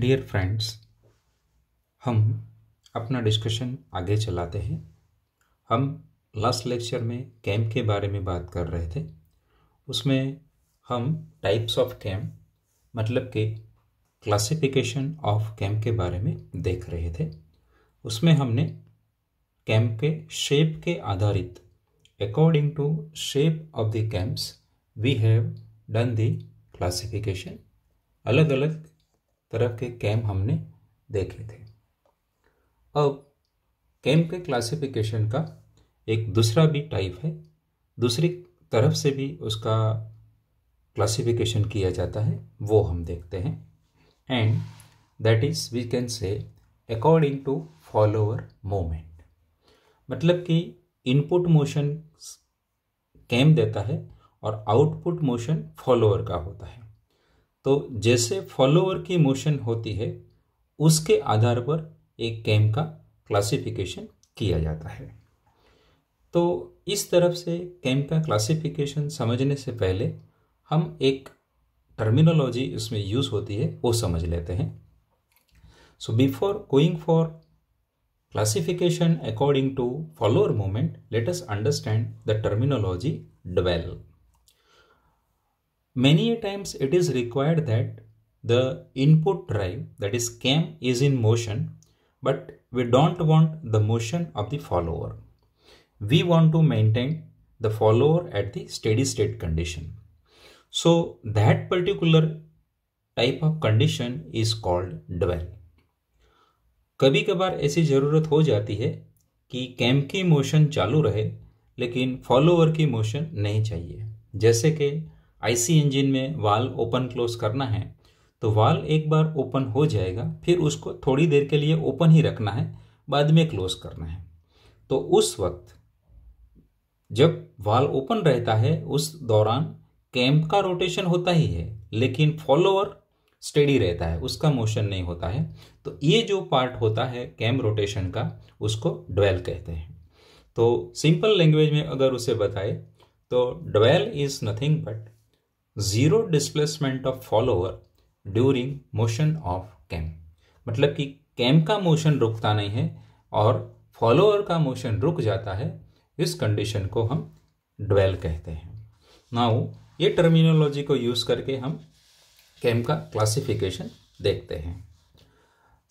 Dear friends, हम अपना discussion आगे चलाते हैं। हम लास्ट लेक्चर में कैम के बारे में बात कर रहे थे। उसमें हम टाइप्स ऑफ कैम मतलब कि क्लासिफिकेशन ऑफ कैम के बारे में देख रहे थे। उसमें हमने कैम के शेप के आधारित according to shape of the cams we have done the classification. अलग अलग तरह के कैम हमने देखे थे। अब कैम के क्लासिफिकेशन का एक दूसरा भी टाइप है, दूसरी तरफ से भी उसका क्लासिफिकेशन किया जाता है, वो हम देखते हैं। And that is we can say according to follower moment, मतलब कि इनपुट मोशन कैम देता है और आउटपुट मोशन फॉलोअर का होता है। तो जैसे फॉलोअर की मोशन होती है उसके आधार पर एक कैम का क्लासिफिकेशन किया जाता है। तो इस तरफ से कैम का क्लासिफिकेशन समझने से पहले हम एक टर्मिनोलॉजी इसमें यूज़ होती है वो समझ लेते हैं। So before going for classification according to follower movement, let us understand the terminology dwell. Many a times it is required that the input drive, that is CAM, is in motion, but we don't want the motion of the follower. We want to maintain the follower at the steady state condition. So that particular type of condition is called dwell. कभी कभार ऐसी ज़रूरत हो जाती है कि cam की motion चालू रहे लेकिन फॉलोअर की मोशन नहीं चाहिए। जैसे कि आईसी इंजन में वाल ओपन क्लोज करना है तो वाल एक बार ओपन हो जाएगा, फिर उसको थोड़ी देर के लिए ओपन ही रखना है, बाद में क्लोज करना है। तो उस वक्त जब वाल ओपन रहता है उस दौरान कैम का रोटेशन होता ही है लेकिन फॉलोअर स्टेडी रहता है, उसका मोशन नहीं होता है। तो ये जो पार्ट होता है कैम रोटेशन का उसको ड्वेल कहते हैं। तो सिंपल लैंग्वेज में अगर उसे बताए तो dwell is nothing but zero displacement of follower during motion of cam, मतलब कि कैम का मोशन रुकता नहीं है और फॉलोअर का मोशन रुक जाता है। इस कंडीशन को हम ड्वेल कहते हैं। नाउ ये टर्मिनोलॉजी को यूज़ करके हम कैम का क्लासिफिकेशन देखते हैं।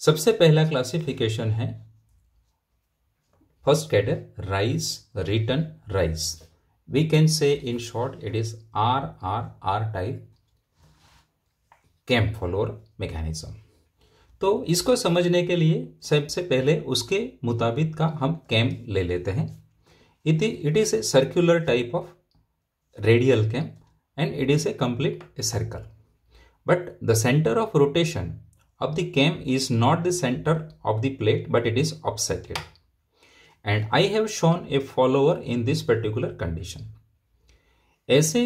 सबसे पहला क्लासिफिकेशन है first cadre rise return rise. We can say in short it is RRR type cam follower mechanism. तो इसको समझने के लिए सबसे पहले उसके मुताबिक का हम कैम ले लेते हैं। It is a circular type of radial cam and it is a complete a circle, but the centre of rotation of the cam is not the centre of the plate but it is obstructed. And I have shown a follower in this particular condition. ऐसे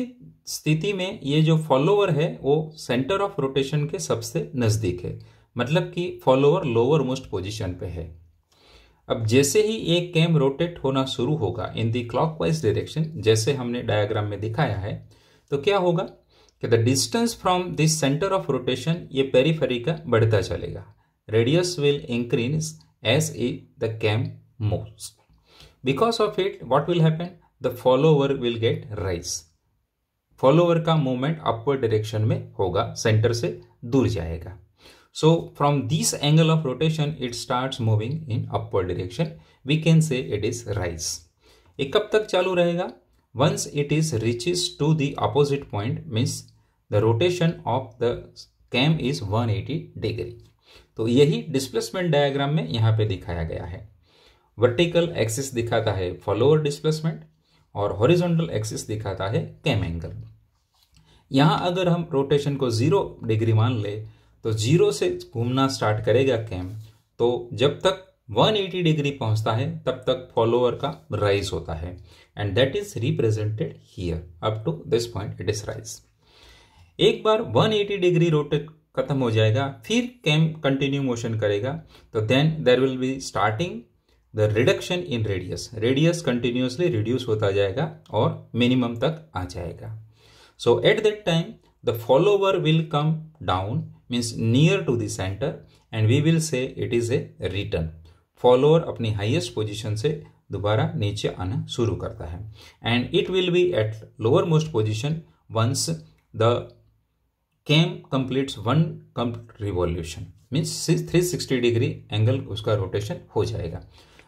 स्थिति में ये जो follower है वो center of rotation के सबसे नज़दीक है, मतलब कि follower lower most position पे है। अब जैसे ही ये कैम रोटेट होना शुरू होगा in the clockwise direction, जैसे हमने डायग्राम में दिखाया है, तो क्या होगा कि the distance from this center of rotation ये पेरीफेरी का बढ़ता चलेगा। Radius will increase as the cam moves. Because of it, what will happen? The follower will get rise. Follower का movement upward direction में होगा, center से दूर जाएगा. So from this angle of rotation, it starts moving in upward direction. We can say it is rise. ये कब तक चालू रहेगा? Once it is reaches to the opposite point, means the rotation of the cam is 180 degree. तो यही displacement diagram में यहाँ पे दिखाया गया है। वर्टिकल एक्सिस दिखाता है फॉलोअर डिस्प्लेसमेंट और हॉरिजॉन्टल एक्सिस दिखाता है कैम एंगल। यहाँ अगर हम रोटेशन को 0 डिग्री मान ले तो 0 से घूमना स्टार्ट करेगा कैम, तो जब तक 180 डिग्री पहुँचता है तब तक फॉलोअर का राइज होता है and that is represented here up to this point it is rise. एक बार 180 डिग्री रोटेट खत्म हो जाएगा फिर कैम कंटिन्यू मोशन करेगा, तो then there will be starting the reduction in radius. Radius continuously reduce होता जाएगा और मिनिमम तक आ जाएगा। So at that time the follower will come down means near to the center, and we will say it is a return. Follower अपनी highest position से दोबारा नीचे आना शुरू करता है and it will be at lower most position once the cam completes one complete revolution means 360 degree angle उसका rotation हो जाएगा.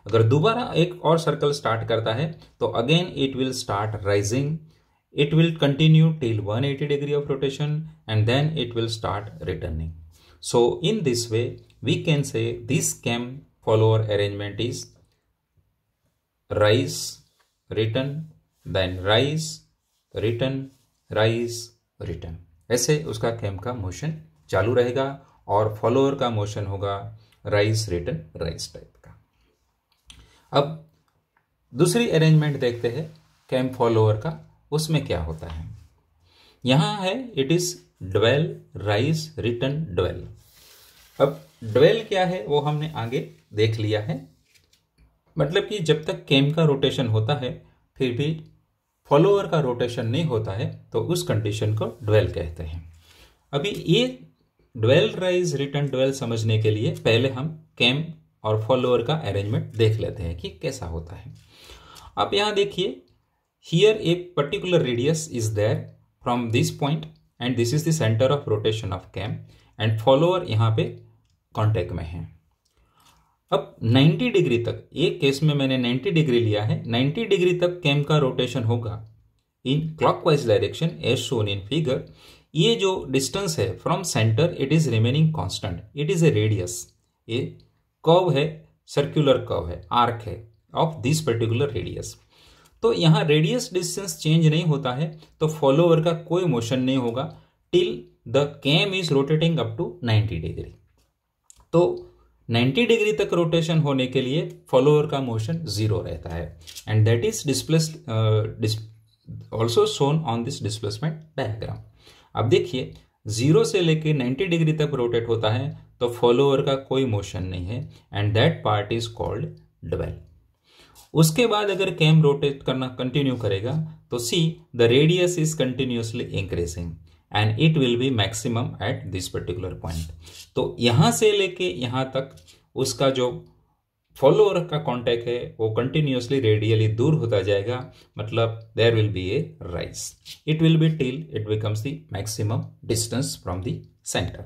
अगर दोबारा एक और सर्कल स्टार्ट करता है तो again it will start rising, it will continue till 180 degree of rotation and then it will start returning. So in this way we can say this cam follower arrangement is rise, return, then rise, return, rise, return. ऐसे उसका cam का motion चालू रहेगा और follower का motion होगा rise return rise type का. अब दूसरी अरेंजमेंट देखते हैं कैम फॉलोअर का, उसमें क्या होता है. यहाँ है it is dwell rise return dwell. अब ड्वेल क्या है वो हमने आगे देख लिया है, मतलब कि जब तक कैम का रोटेशन होता है फिर भी फॉलोअर का रोटेशन नहीं होता है तो उस कंडीशन को ड्वेल कहते हैं. अभी ये ड्वेल राइज रिटर्न ड्वेल समझने के लिए पहले हम कैम और फॉलोअर का अरेंजमेंट देख लेते हैं कि कैसा होता है. आप यहाँ देखिए, here a particular radius is there from this point and this is the centre of rotation of cam and follower यहाँ पे कांटेक्ट में है. अब 90 डिग्री तक, एक केस में मैंने 90 डिग्री लिया है, 90 डिग्री तक कैम का रोटेशन होगा in clockwise direction as shown in figure. ये जो डिस्टेंस है from centre it is remaining constant, it is a radius, ये कर्व है, सर्कुलर कर्व है, आर्क है ऑफ दिस पर्टिकुलर रेडियस. तो यहाँ रेडियस डिस्टेंस चेंज नहीं होता है तो फॉलोअर का कोई मोशन नहीं होगा till the cam is rotating up to 90 degree. तो 90 डिग्री तक रोटेशन होने के लिए फॉलोअर का मोशन जीरो रहता है and that is displaced also shown on this displacement diagram. अब देखिए, जीरो से लेके 90 डिग्री तक रोटेट होता है तो फॉलोअर का कोई मोशन नहीं है and that part is called dwell. उसके बाद अगर कैम रोटेट करना कंटिन्यू करेगा तो see the radius is continuously increasing and it will be maximum at this particular point. तो यहाँ से लेके यहाँ तक उसका जो फॉलोअर का कांटेक्ट है वो कंटिन्यूसली रेडियली दूर होता जाएगा, मतलब there will be a rise. It will be till it becomes the maximum distance from the centre.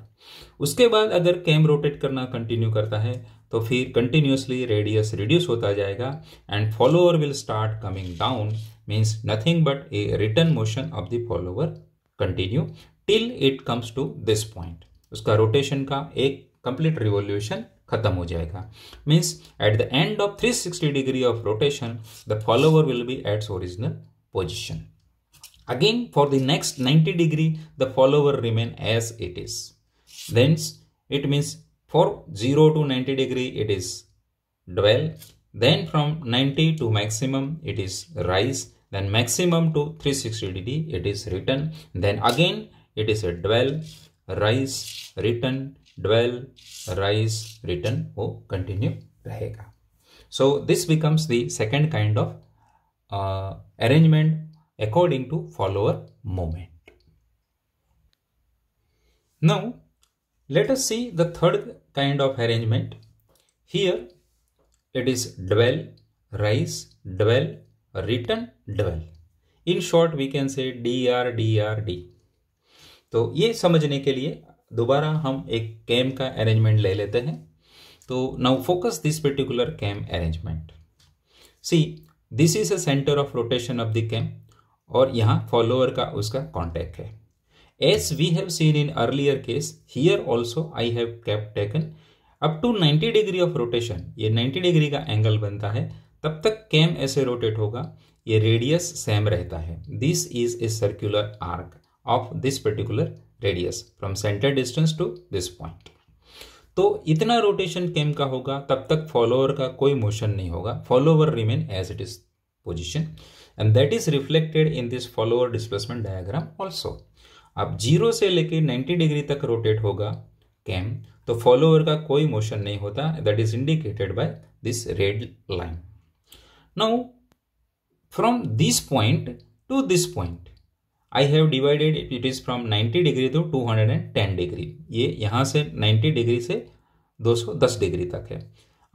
उसके बाद अगर कैम रोटेट करना कंटिन्यू करता है तो फिर कंटिन्यूसली रेडियस रिड्यूस होता जाएगा and follower will start coming down means nothing but a return motion of the follower continue till it comes to this point. उसका रोटेशन का एक कंप्लीट रिवॉल्यूशन खत्म हो जाएगा means at the end of 360 degree of rotation the follower will be at original position. Again for the next 90 degree the follower remain as it is. Thence it means for 0 to 90 degree it is dwell, then from 90 to maximum it is rise, then maximum to 360 degree it is return, then again it is a dwell rise return dwell rise return वो continue रहेगा. So this becomes the second kind of arrangement according to follower movement. Now let us see the third kind of arrangement. Here it is dwell rise dwell return dwell, in short we can say DRDRD. तो ये समझने के लिए दोबारा हम एक cam का arrangement ले लेते हैं. तो now focus this particular cam arrangement. See this is a centre of rotation of the cam और यहाँ फॉलोअर का उसका कांटेक्ट है. As we have seen in earlier case here also I have kept taken up to 90 degree of rotation. ये 90 degree का angle बनता है तब तक कैम ऐसे रोटेट होगा, ये रेडियस सेम रहता है. This is a circular arc of this particular radius from centre distance to this point. तो इतना रोटेशन कैम का होगा तब तक फॉलोअर का कोई मोशन नहीं होगा, follower remain as it is position and that is reflected in this follower displacement diagram also. अब जीरो से लेके 90 डिग्री तक रोटेट होगा कैम तो फॉलोअर का कोई मोशन नहीं होता, that is indicated by this red line. Now from this point to this point I have divided it is from 90 degree to 210 degree, ये यहाँ से 90 डिग्री से 210 डिग्री तक है।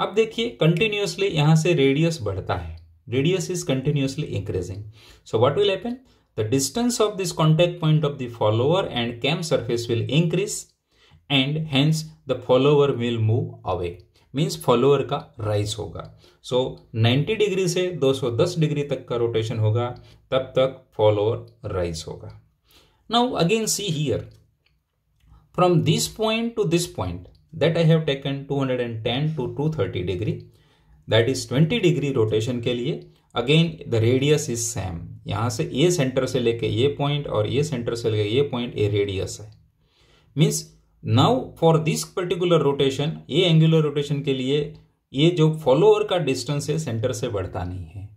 अब देखिए कंटिन्यूसली यहाँ से रेडियस बढ़ता है, radius is continuously increasing. So what will happen, the distance of this contact point of the follower and cam surface will increase and hence the follower will move away, means follower का rise होगा। So 90 degree से 210 degree तक का rotation होगा, तब तक follower rise होगा। Now again see here, from this point to this point that I have taken 210 to 230 degree, that is 20 degree rotation के लिए again the radius is same. यहाँ से ये सेंटर से लेके ये पॉइंट और ये सेंटर से लेके ये पॉइंट, ये रेडियस है। Means now for this particular rotation, ये एंगुलर रोटेशन के लिए ये जो फॉलोअर का डिस्टेंस है सेंटर से बढ़ता नहीं है,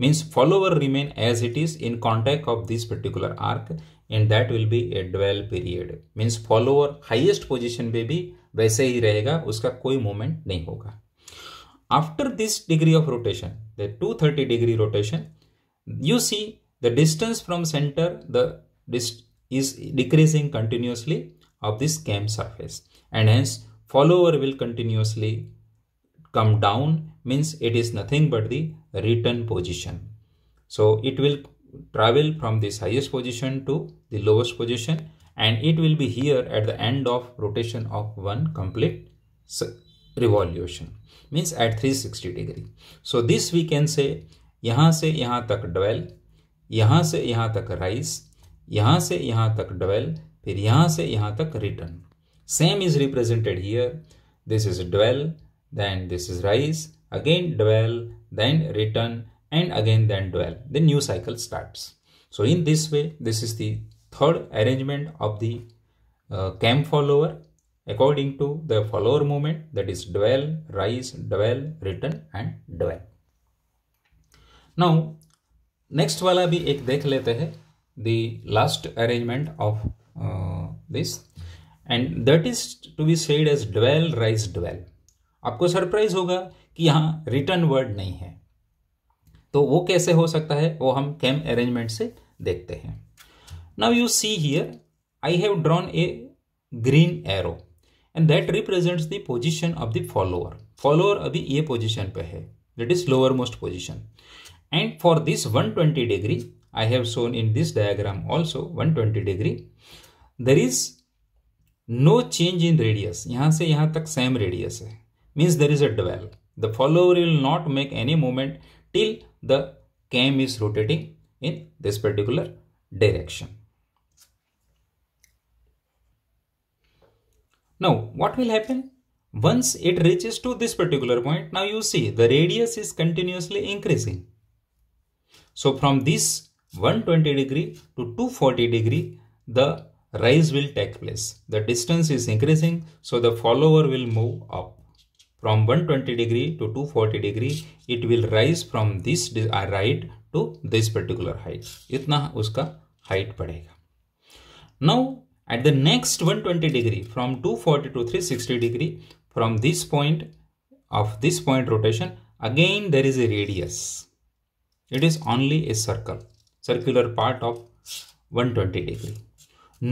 means follower remain as it is in contact of this particular arc and that will be a dwell period. Means follower highest position पे भी वैसे ही रहेगा, उसका कोई मूवमेंट नहीं होगा। After this degree of rotation, the 230 degree rotation, you see the distance from centre the is decreasing continuously of this cam surface and hence follower will continuously come down, means it is nothing but the return position. So it will travel from this highest position to the lowest position and it will be here at the end of rotation of one complete revolution, means at 360 degree. So this we can say, यहाँ से यहाँ तक dwell, यहाँ से यहाँ तक rise, यहाँ से यहाँ तक dwell, फिर यहाँ से यहाँ तक return. Same is represented here, this is dwell, then this is rise, again dwell, then return and again then dwell, the new cycle starts. So in this way this is the third arrangement of the cam follower according to the follower movement, that is dwell, rise, dwell, return and dwell. Now next वाला भी एक देख लेते हैं, the last arrangement of this and that is to be said as dwell, rise, dwell। आपको surprise होगा कि यहाँ रिटर्न वर्ड नहीं है, तो वो कैसे हो सकता है वो हम कैम अरेंजमेंट से देखते हैं। Now you see here, I have drawn a green arrow and that represents the position of the follower. Follower अभी ये पोजिशन पे है, that is lower most position and for this 120 degree I have shown in this diagram also 120 degree. There is no change in radius. यहाँ से यहाँ तक same radius है. Means there is a dwell. The follower will not make any movement till the cam is rotating in this particular direction. Now what will happen? Once it reaches to this particular point, now you see the radius is continuously increasing. So from this 120 degree to 240 degree the rise will take place, the distance is increasing, so the follower will move up from 120 degree to 240 degree, it will rise from this right to this particular height, itna uska height padega. Now at the next 120 degree, from 240 to 360 degree, from this point of this point rotation again there is a radius, it is only a circle, circular part of 120 degree.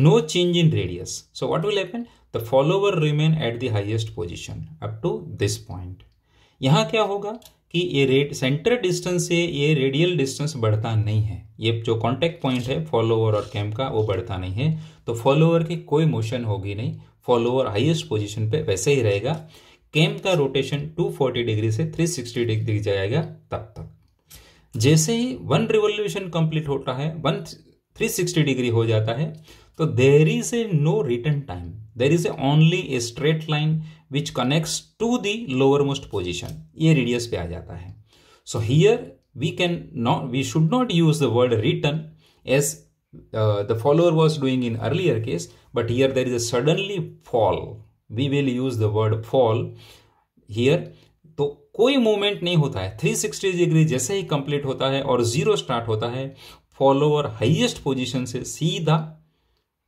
No change in radius. So what will happen? The follower remain at the highest position up to this point. यहाँ क्या होगा कि ये centre distance से ये radial distance बढ़ता नहीं है, ये जो कॉन्टैक्ट पॉइंट है फॉलोअर और कैम का वो बढ़ता नहीं है, तो फॉलोअर की कोई मोशन होगी नहीं, फॉलोअर हाईएस्ट पोजिशन पे वैसे ही रहेगा। कैम का रोटेशन 240 डिग्री से 360 डिग्री जाएगा तब तक। जैसे ही वन रिवॉल्यूशन कंप्लीट होता है, 360 डिग्री हो जाता है, तो there is a no return time, there is a only a straight line which connects to the lower most position, ये रेडियस पे आ जाता है। So here we should not use the word return as the follower was doing in earlier case, but here there is a suddenly fall, we will use the word fall here. तो कोई movement नहीं होता है, 360 degree जैसे ही complete होता है और zero start होता है, फॉलोअर हाईएस्ट पोजीशन से सीधा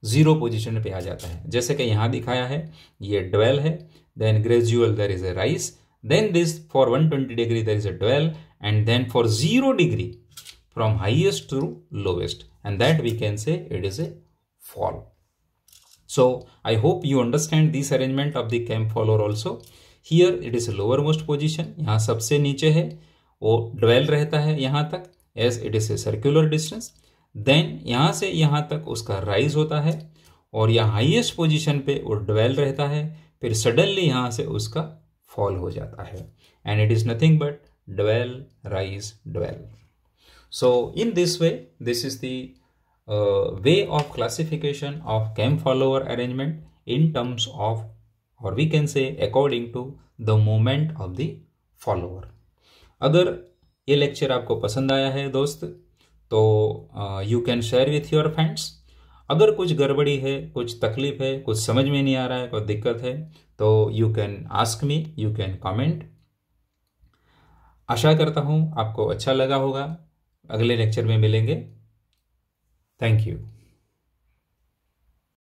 जीरो पोजीशन पे आ जाता है, जैसे कि यहाँ दिखाया है, ये ड्वेल है, then gradual there is a rise, then this for 120 degree there is a dwell and then for 0 degree from highest to lowest and that we can say it is a fall. So I hope you understand this arrangement of the cam follower also. Here it is lowermost position, यहाँ सबसे नीचे है, वो dwell रहता है यहाँ तक, as it is a circular distance. Then यहाँ से यहाँ तक उसका rise होता है और यहाँ highest position पे वो dwell रहता है, फिर suddenly यहाँ से उसका fall हो जाता है. And it is nothing but dwell, rise, dwell. So in this way, this is the way of classification of cam follower arrangement in terms of, और we can say according to the moment of the follower. अगर ये lecture आपको पसंद आया है दोस्त, तो you can share with your friends. अगर कुछ गड़बड़ी है, कुछ तकलीफ है, कुछ समझ में नहीं आ रहा है, कोई दिक्कत है, तो you can ask me, you can comment. आशा करता हूँ आपको अच्छा लगा होगा. अगले लेक्चर में मिलेंगे. Thank you.